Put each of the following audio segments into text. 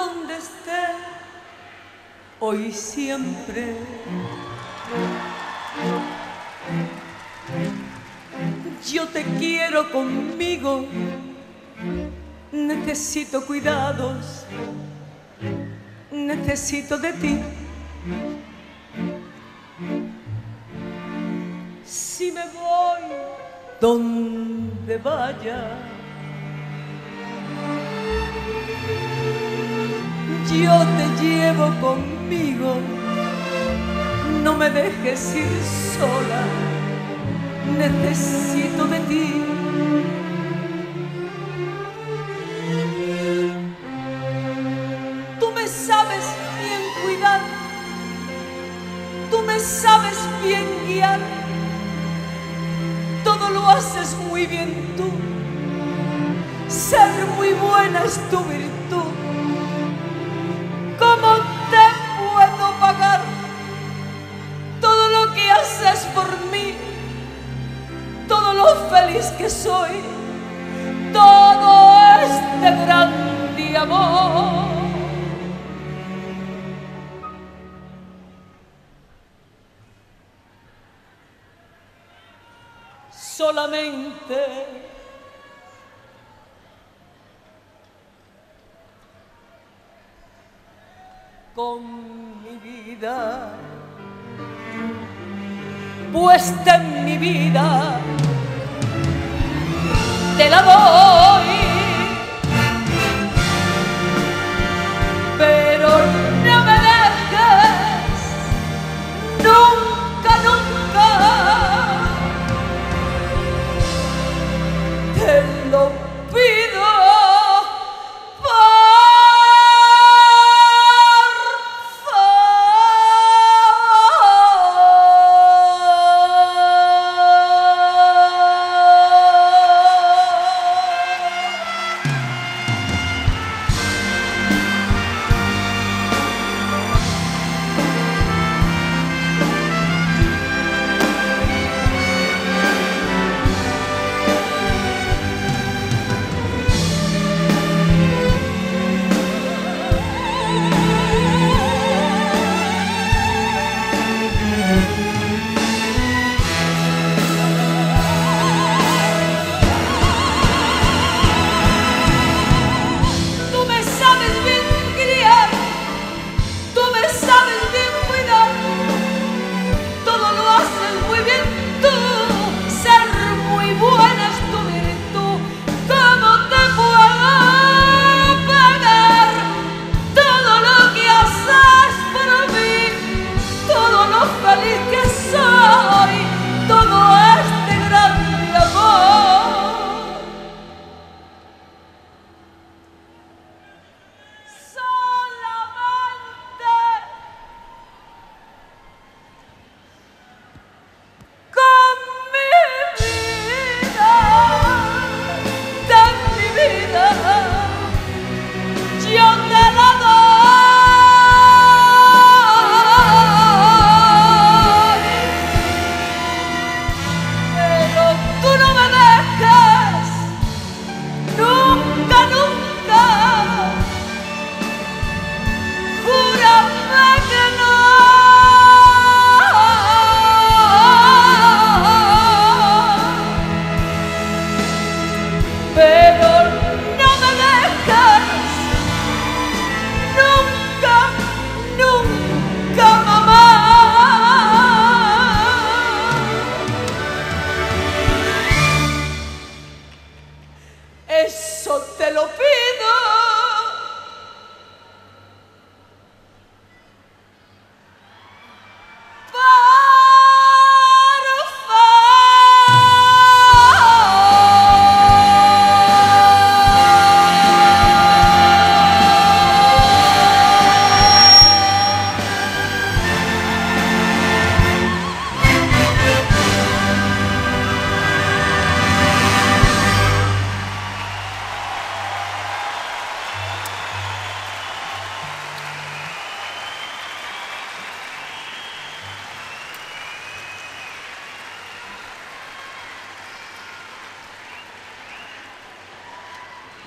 donde esté, hoy y siempre. Yo te quiero conmigo, necesito cuidados, necesito de ti. Si me voy, donde vaya, yo te llevo conmigo, no me dejes ir sola, necesito de ti. Tú me sabes bien cuidar, tú me sabes bien guiar, todo lo haces muy bien tú, ser muy buena es tu virtud. ¿Cómo te puedo pagar todo lo que haces por mí? Todo lo feliz que soy, todo este grande amor. Solamente con mi vida, puesta en mi vida, te la doy, pero no me dejes nunca, nunca, te lo pido.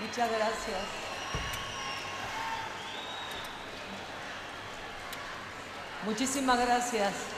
Muchas gracias. Muchísimas gracias.